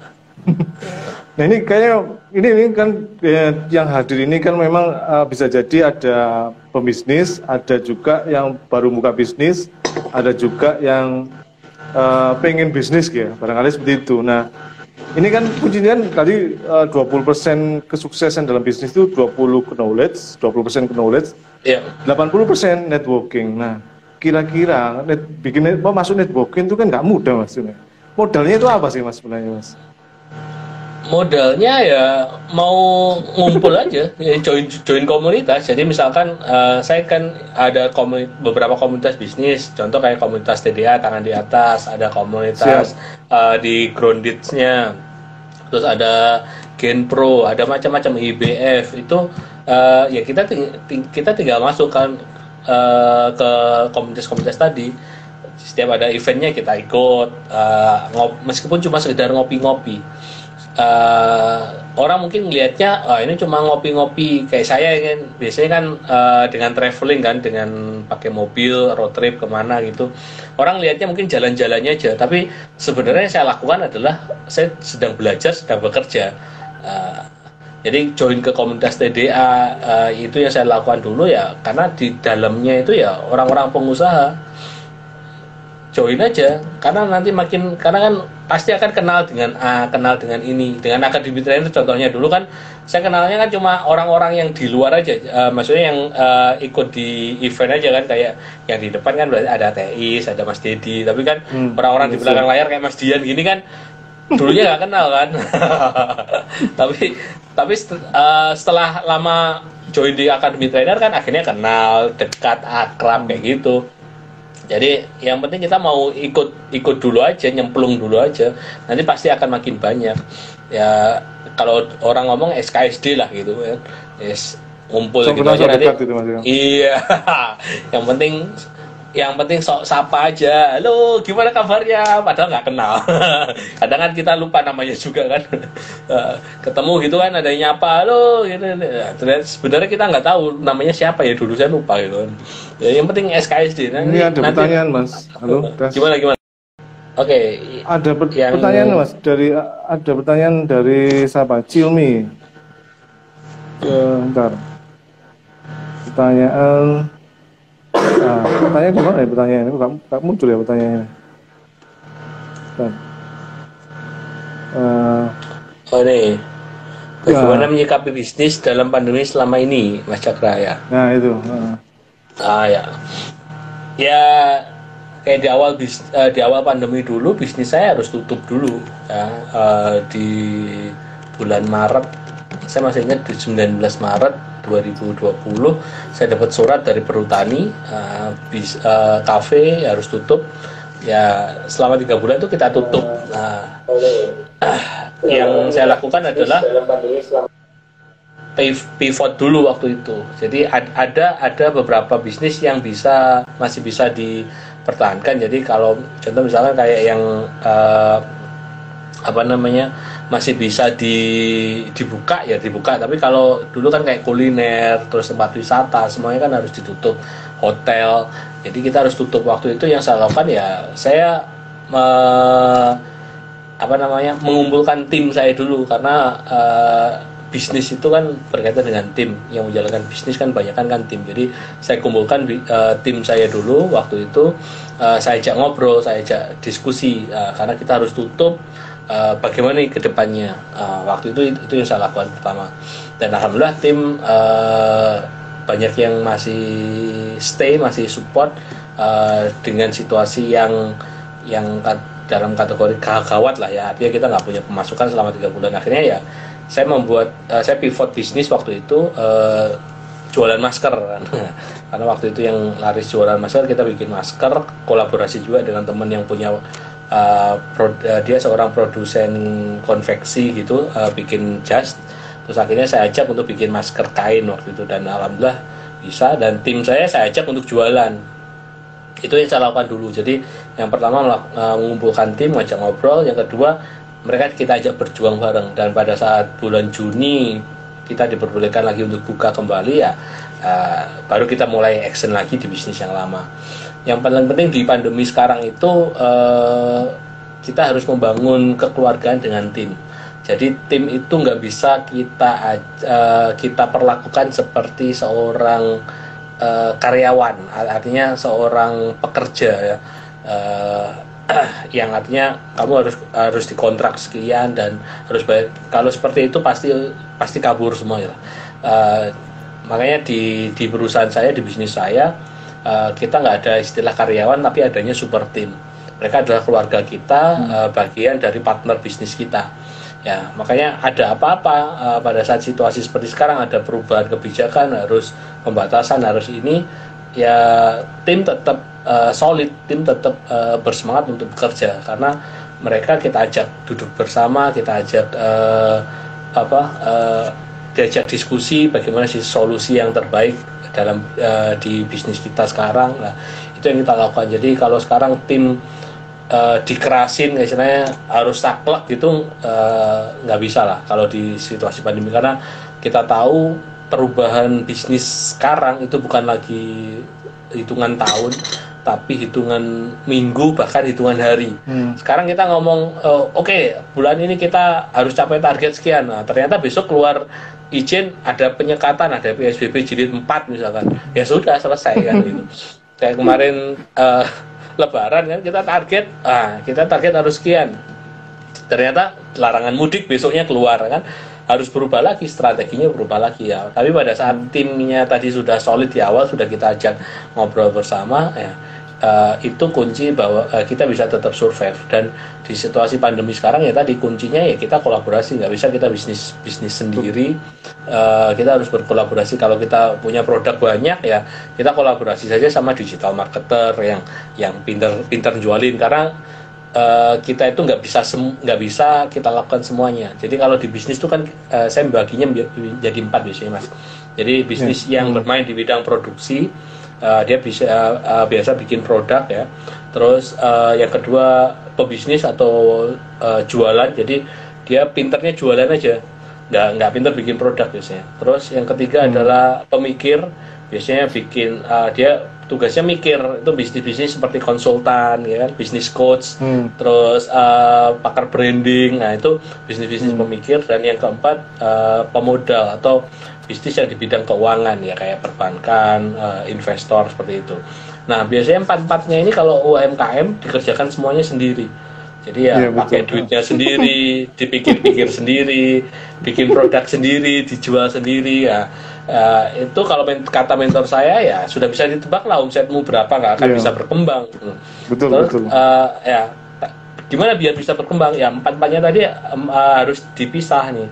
Nah, ini kayak ini, ini kan ya, yang hadir ini kan memang uh, bisa jadi ada pembisnis, ada juga yang baru buka bisnis, ada juga yang uh, pengen bisnis ya, barangkali seperti itu. Nah, ini kan kuncinya tadi uh, dua puluh persen kesuksesan dalam bisnis itu dua puluh persen knowledge, dua puluh persen knowledge, yeah. delapan puluh persen networking. Nah, kira-kira net, bikin net, oh, masuk networking itu kan nggak mudah maksudnya. Modalnya itu apa sih Mas sebenarnya, Mas? Modalnya ya mau ngumpul aja, join join komunitas. Jadi misalkan uh, saya kan ada komunitas, beberapa komunitas bisnis, contoh kayak komunitas T D A tangan di atas, ada komunitas uh, di Grounded-nya, terus ada Gen Pro, ada macam-macam I B F itu uh, ya kita ting ting kita tinggal masukkan uh, ke komunitas-komunitas tadi. Setiap ada eventnya kita ikut, uh, ngop meskipun cuma sekedar ngopi-ngopi. Uh, orang mungkin melihatnya oh, ini cuma ngopi-ngopi kayak saya kan biasanya kan uh, dengan traveling kan dengan pakai mobil road trip kemana gitu, orang lihatnya mungkin jalan-jalannya aja, tapi sebenarnya yang saya lakukan adalah saya sedang belajar, sedang bekerja. Uh, jadi join ke komunitas T D A uh, itu yang saya lakukan dulu ya, karena di dalamnya itu ya orang-orang pengusaha. Join aja, karena nanti makin, karena kan pasti akan kenal dengan A, kenal dengan ini, dengan Akademi Trainer contohnya. Dulu kan saya kenalnya kan cuma orang-orang yang di luar aja, uh, maksudnya yang uh, ikut di event aja kan, kayak yang di depan kan ada T I, ada Mas Dedi, tapi kan orang-orang hmm, di belakang layar kayak Mas Dian gini kan dulunya nggak kenal kan. tapi tapi uh, setelah lama join di Akademi Trainer kan akhirnya kenal, dekat, akrab kayak gitu. Jadi yang penting kita mau ikut ikut dulu aja, nyemplung dulu aja. Nanti pasti akan makin banyak. Ya kalau orang ngomong S K S D lah gitu kan. Yes, ngumpul so, gitu aja nanti. Itu, iya. Yang penting yang penting sok sapa aja. Halo, gimana kabarnya? Padahal nggak kenal. Kadang kan kita lupa namanya juga kan. Ketemu gitu kan ada yang nyapa, halo gitu. Sebenarnya kita nggak tahu namanya siapa ya, dulu saya lupa gitu kan. Ya, yang penting S K S D. Nanti, ini ada nanti, pertanyaan Mas. Halo. Tes. Gimana gimana? Oke. Okay, ada per yang... pertanyaan Mas dari ada pertanyaan dari siapa? Cilmi. Bentar. Pertanyaan. Nah, pertanyaan gimana ya pertanyaannya? Kok muncul ya pertanyaannya? Bentar. Uh, oh nih. Bagaimana ya menyikapi bisnis dalam pandemi selama ini, Mas Cakra ya? Nah itu. Uh. Ah ya, ya kayak di awal bis, uh, di awal pandemi dulu bisnis saya harus tutup dulu ya. Uh, di bulan Maret, saya masih ingat di sembilan belas Maret dua ribu dua puluh saya dapat surat dari Perhutani, uh, bis, uh, kafe harus tutup ya, selama tiga bulan itu kita tutup. Nah, uh, yang saya lakukan adalah pivot dulu waktu itu. Jadi ada ada beberapa bisnis yang bisa masih bisa dipertahankan. Jadi kalau contoh misalkan kayak yang uh, apa namanya masih bisa di, dibuka ya dibuka. Tapi kalau dulu kan kayak kuliner, terus tempat wisata, semuanya kan harus ditutup, hotel. Jadi kita harus tutup waktu itu. Yang saya lakukan ya saya uh, apa namanya mengumpulkan tim saya dulu, karena uh, bisnis itu kan berkaitan dengan tim, yang menjalankan bisnis kan banyak kan tim. Jadi saya kumpulkan uh, tim saya dulu waktu itu, uh, saya ajak ngobrol, saya ajak diskusi, uh, karena kita harus tutup, uh, bagaimana ke depannya. Uh, waktu itu itu yang saya lakukan pertama, dan alhamdulillah tim uh, banyak yang masih stay, masih support uh, dengan situasi yang yang dalam kategori gawat lah ya, artinya kita nggak punya pemasukan selama tiga bulan. Akhirnya ya saya membuat, uh, saya pivot bisnis waktu itu, uh, jualan masker kan. Karena waktu itu yang laris jualan masker, kita bikin masker, kolaborasi juga dengan teman yang punya, uh, pro, uh, dia seorang produsen konveksi gitu, uh, bikin jas, terus akhirnya saya ajak untuk bikin masker kain waktu itu, dan alhamdulillah bisa, dan tim saya saya ajak untuk jualan. Itu yang saya lakukan dulu. Jadi yang pertama uh, mengumpulkan tim, ngajak ngobrol, yang kedua mereka kita ajak berjuang bareng, dan pada saat bulan Juni kita diperbolehkan lagi untuk buka kembali ya, uh, baru kita mulai action lagi di bisnis yang lama. Yang paling penting di pandemi sekarang itu uh, kita harus membangun kekeluargaan dengan tim. Jadi tim itu nggak bisa kita uh, kita perlakukan seperti seorang uh, karyawan, artinya seorang pekerja ya. Uh, yang artinya kamu harus harus dikontrak sekian dan harus bayar. Kalau seperti itu pasti pasti kabur semua ya. Uh, makanya di di perusahaan saya, di bisnis saya, uh, kita nggak ada istilah karyawan, tapi adanya super team. Mereka adalah keluarga kita, hmm. uh, bagian dari partner bisnis kita ya. Makanya ada apa-apa uh, pada saat situasi seperti sekarang, ada perubahan kebijakan, harus pembatasan, harus ini ya, tim tetap Uh, solid, tim tetap uh, bersemangat untuk bekerja, karena mereka kita ajak duduk bersama, kita ajak uh, apa uh, diajak diskusi bagaimana sih solusi yang terbaik dalam uh, di bisnis kita sekarang. Nah, itu yang kita lakukan. Jadi kalau sekarang tim uh, dikerasin, misalnya harus saklek gitu, uh, nggak bisa lah kalau di situasi pandemi, karena kita tahu perubahan bisnis sekarang itu bukan lagi hitungan tahun, tapi hitungan minggu, bahkan hitungan hari. Hmm. Sekarang kita ngomong, uh, oke, okay, bulan ini kita harus capai target sekian. Nah, ternyata besok keluar izin, ada penyekatan, ada P S B B jilid empat misalkan. Ya sudah, selesai kan gitu. Kayak kemarin uh, Lebaran kan kita target, ah, kita target harus sekian. Ternyata larangan mudik besoknya keluar kan. Harus berubah lagi, strateginya berubah lagi ya. Tapi pada saat timnya tadi sudah solid di awal, sudah kita ajak ngobrol bersama ya, uh, itu kunci bahwa uh, kita bisa tetap survive. Dan di situasi pandemi sekarang ya tadi kuncinya ya kita kolaborasi. Nggak bisa kita bisnis bisnis sendiri, uh, kita harus berkolaborasi. Kalau kita punya produk banyak ya, kita kolaborasi saja sama digital marketer yang yang pinter pinter jualin, karena Uh, kita itu nggak bisa nggak bisa kita lakukan semuanya. Jadi kalau di bisnis itu kan uh, saya baginya menjadi empat biasanya mas. Jadi bisnis yeah. yang bermain di bidang produksi, uh, dia bisa uh, biasa bikin produk ya. Terus uh, yang kedua pebisnis atau uh, jualan. Jadi dia pinternya jualan aja, nggak nggak pinter bikin produk biasanya. Terus yang ketiga hmm. adalah pemikir, biasanya bikin uh, dia tugasnya mikir. Itu bisnis-bisnis seperti konsultan ya kan, bisnis coach, hmm. terus uh, pakar branding. Nah itu bisnis-bisnis hmm. pemikir. Dan yang keempat uh, pemodal atau bisnis yang di bidang keuangan ya, kayak perbankan, uh, investor seperti itu. Nah biasanya empat-empatnya ini kalau U M K M dikerjakan semuanya sendiri. Jadi ya, ya pakai duitnya sendiri, dipikir-pikir sendiri, bikin produk sendiri, dijual sendiri ya. Uh, itu kalau men kata mentor saya ya sudah bisa ditebak lah omsetmu berapa, nggak akan ya. bisa berkembang. Betul. Terus, betul. Uh, ya gimana biar bisa berkembang? Ya empat-empatnya tadi um, uh, harus dipisah nih.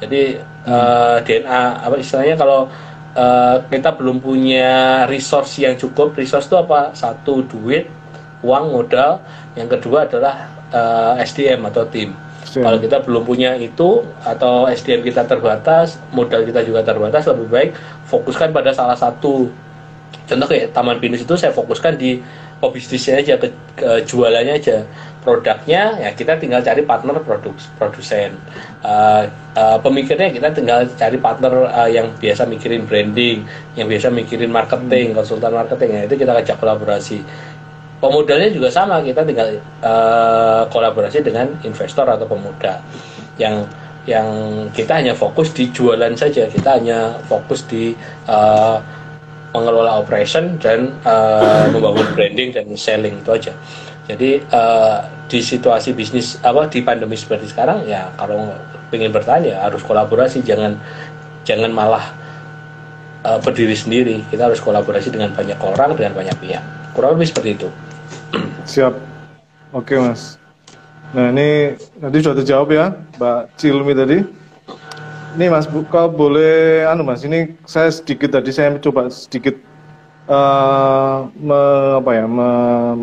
Jadi uh, D N A apa istilahnya kalau uh, kita belum punya resource yang cukup, resource itu apa? Satu, duit, uang, modal. Yang kedua adalah Uh, S D M atau tim. Sure. Kalau kita belum punya itu atau S D M kita terbatas, modal kita juga terbatas, lebih baik fokuskan pada salah satu. Contoh kayak Taman Pinus itu saya fokuskan di bisnisnya aja, ke, ke jualannya aja. Produknya ya kita tinggal cari partner produk produsen. Uh, uh, pemikirnya kita tinggal cari partner uh, yang biasa mikirin branding, yang biasa mikirin marketing, hmm. konsultan marketing, ya itu kita ajak kolaborasi. Pemodalnya juga sama, kita tinggal uh, kolaborasi dengan investor atau pemodal. Yang yang kita hanya fokus di jualan saja, kita hanya fokus di uh, mengelola operation dan uh, membangun branding dan selling itu aja. Jadi uh, di situasi bisnis apa di pandemi seperti sekarang ya kalau ingin bertanya harus kolaborasi, jangan jangan malah uh, berdiri sendiri. Kita harus kolaborasi dengan banyak orang, dengan banyak pihak. Kurang lebih seperti itu. Siap, oke Mas. Nah ini nanti sudah terjawab ya Mbak Cilmi tadi. Ini Mas, kalau boleh anu Mas, ini saya sedikit tadi saya coba sedikit uh, me, apa ya me,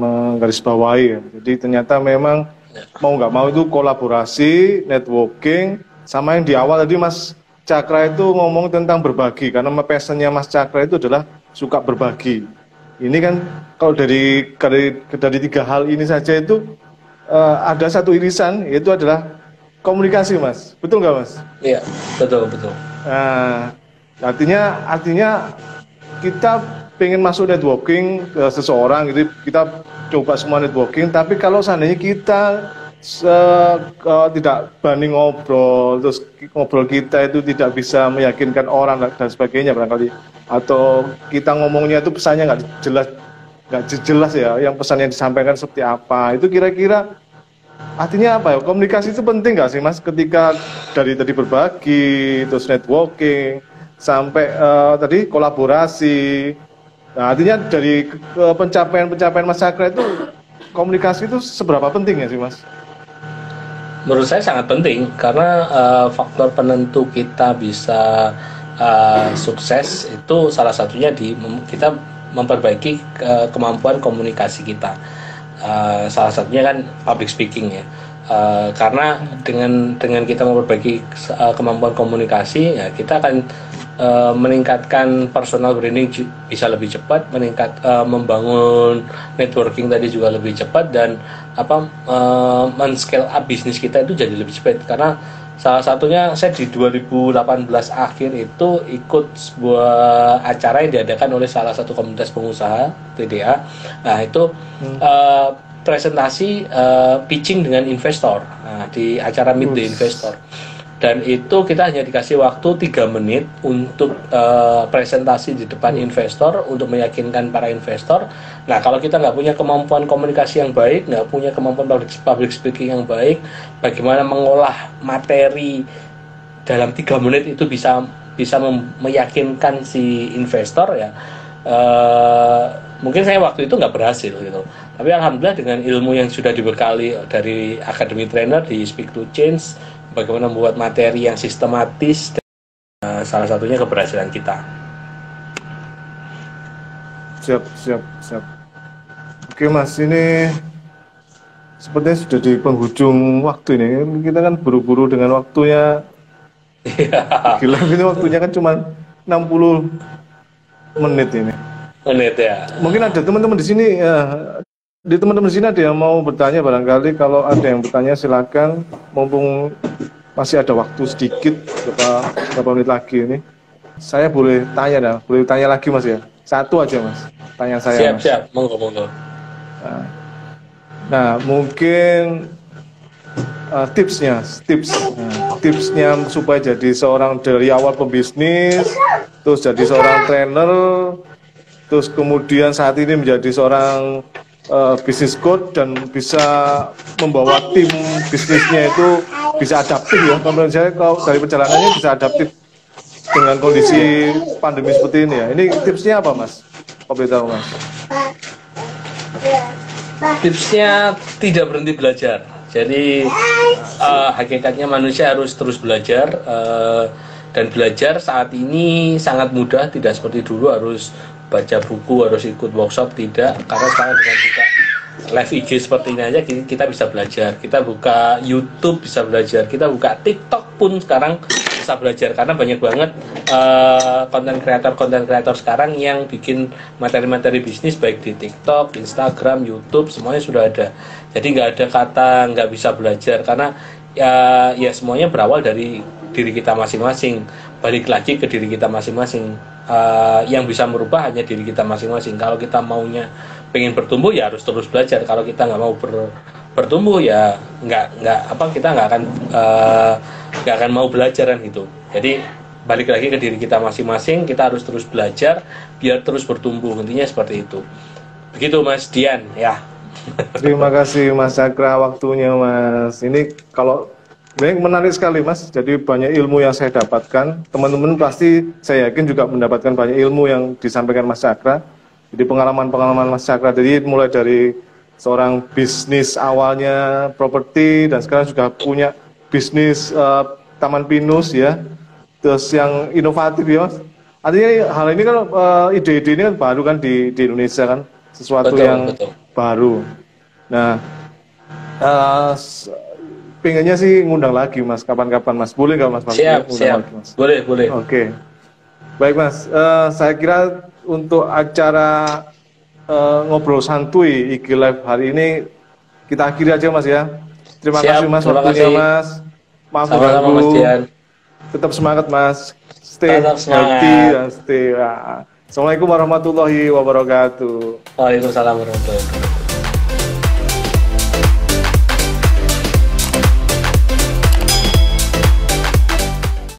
menggarisbawahi ya. Jadi ternyata memang mau nggak mau itu kolaborasi, networking, sama yang di awal tadi Mas Cakra itu ngomong tentang berbagi, karena passionnya Mas Cakra itu adalah suka berbagi. Ini kan kalau dari, dari dari tiga hal ini saja itu uh, ada satu irisan, yaitu adalah komunikasi Mas, betul nggak Mas? Iya, betul betul. Nah, artinya artinya kita pengen masuk networking ke seseorang, gitu kita coba semua networking, tapi kalau seandainya kita se, uh, tidak banding ngobrol, terus ngobrol kita itu tidak bisa meyakinkan orang dan sebagainya barangkali. Atau kita ngomongnya itu pesannya nggak jelas, nggak jelas ya, yang pesannya disampaikan seperti apa, itu kira-kira artinya apa ya? Komunikasi itu penting nggak sih Mas? Ketika dari tadi berbagi, terus networking, sampai uh, tadi kolaborasi. Nah, artinya dari pencapaian-pencapaian Mas Cakra itu, komunikasi itu seberapa penting ya sih Mas? Menurut saya sangat penting, karena uh, faktor penentu kita bisa Uh, sukses itu salah satunya di mem kita memperbaiki ke kemampuan komunikasi kita. Uh, salah satunya kan public speaking ya. Uh, karena dengan dengan kita memperbaiki uh, kemampuan komunikasi, ya kita akan uh, meningkatkan personal branding bisa lebih cepat, meningkat uh, membangun networking tadi juga lebih cepat, dan apa uh, men-scale up bisnis kita itu jadi lebih cepat. Karena salah satunya saya di dua ribu delapan belas akhir itu ikut sebuah acara yang diadakan oleh salah satu komunitas pengusaha T D A. Nah itu hmm. uh, presentasi uh, pitching dengan investor, nah, di acara meet the investor. Dan itu kita hanya dikasih waktu tiga menit untuk uh, presentasi di depan hmm. investor, untuk meyakinkan para investor. Nah kalau kita nggak punya kemampuan komunikasi yang baik, nggak punya kemampuan public, public speaking yang baik, bagaimana mengolah materi dalam tiga menit itu bisa bisa meyakinkan si investor ya. Uh, mungkin saya waktu itu nggak berhasil gitu. Tapi alhamdulillah dengan ilmu yang sudah dibekali dari Akademi Trainer di Speak to Change, bagaimana membuat materi yang sistematis, dan uh, salah satunya keberhasilan kita. Siap, siap, siap. Oke Mas, ini sepertinya sudah di penghujung waktu ini. Kita kan buru-buru dengan waktunya. Gila, ini waktunya kan cuma enam puluh menit ini. Menit ya. Mungkin ada teman-teman di sini, uh, di teman-teman di sini ada yang mau bertanya barangkali. Kalau ada yang bertanya silakan, mumpung masih ada waktu sedikit, berapa, berapa menit lagi ini. Saya boleh tanya dah, boleh tanya lagi Mas ya. Satu aja Mas, tanya saya. Siap, Mas. Siap, monggo, monggo. Nah, nah mungkin uh, tipsnya, tips, nah, tipsnya supaya jadi seorang dari awal pembisnis, terus jadi seorang trainer, terus kemudian saat ini menjadi seorang uh, bisnis coach dan bisa membawa tim bisnisnya itu bisa adaptif ya. Teman-teman saya kalau dari perjalanannya bisa adaptif dengan kondisi pandemi seperti ini ya. Ini tipsnya apa, Mas? Apa tahu, Mas? Tipsnya tidak berhenti belajar. Jadi uh, hakikatnya manusia harus terus belajar. Uh, Dan belajar saat ini sangat mudah, tidak seperti dulu harus baca buku, harus ikut workshop, tidak. Karena sekarang dengan buka live I G seperti ini aja kita bisa belajar. Kita buka YouTube bisa belajar, kita buka TikTok pun sekarang bisa belajar. Karena banyak banget konten kreator-konten kreator sekarang yang bikin materi-materi bisnis baik di TikTok, Instagram, YouTube, semuanya sudah ada. Jadi nggak ada kata nggak bisa belajar karena ya, ya semuanya berawal dari diri kita masing-masing, balik lagi ke diri kita masing-masing. Uh, yang bisa merubah hanya diri kita masing-masing. Kalau kita maunya pengen bertumbuh ya harus terus belajar. Kalau kita nggak mau ber, bertumbuh ya nggak nggak apa kita nggak akan uh, nggak akan mau belajaran gitu. Jadi balik lagi ke diri kita masing-masing. Kita harus terus belajar biar terus bertumbuh. Intinya seperti itu. Begitu Mas Dian ya. Terima kasih Mas Cakra waktunya Mas. Ini kalau menarik sekali Mas, jadi banyak ilmu yang saya dapatkan. Teman-teman pasti saya yakin juga mendapatkan banyak ilmu yang disampaikan Mas Cakra. Jadi pengalaman-pengalaman Mas Cakra, jadi mulai dari seorang bisnis awalnya properti dan sekarang sudah punya bisnis uh, Taman Pinus ya. Terus yang inovatif ya Mas. Artinya hal ini kan uh, ide-ide ini kan baru kan di, di Indonesia kan. Sesuatu betul, yang betul. baru. Nah, uh, pengennya sih ngundang lagi Mas, kapan-kapan Mas, boleh nggak Mas? Siap, mas, siap, lagi, Mas. Boleh, boleh. Oke, okay. Baik Mas, uh, saya kira untuk acara uh, Ngobrol Santuy I G Live hari ini kita akhiri aja Mas ya. Terima siap, kasih Mas, waktunya Mas. Maaf mengganggu. Tetap semangat Mas, stay healthy dan stay. Assalamualaikum warahmatullahi wabarakatuh. Waalaikumsalam warahmatullahi wabarakatuh.